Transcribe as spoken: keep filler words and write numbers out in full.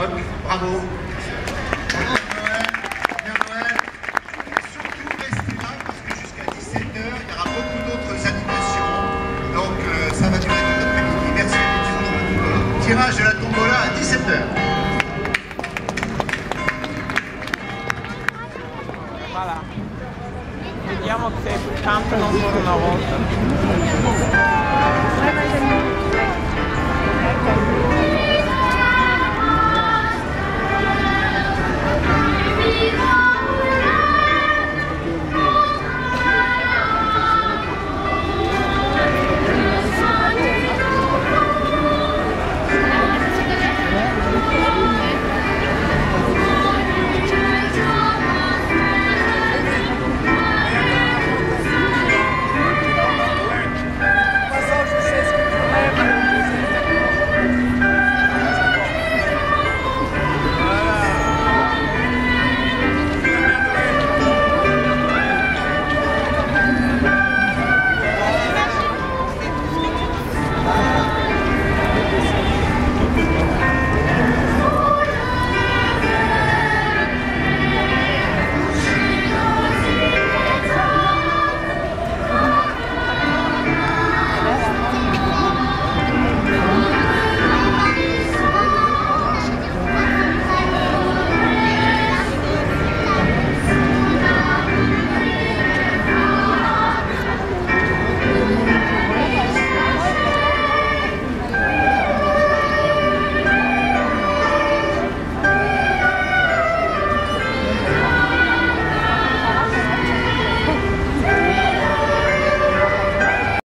Rock, bravo. Bravo Noël, bien Noël. Et surtout restez là parce que jusqu'à dix-sept heures, il y aura beaucoup d'autres animations. Donc euh, ça va durer tout l'après-midi. Merci à tirage de la tombola à diciassette heures. Voilà. Vediamo se cantano ancora una volta.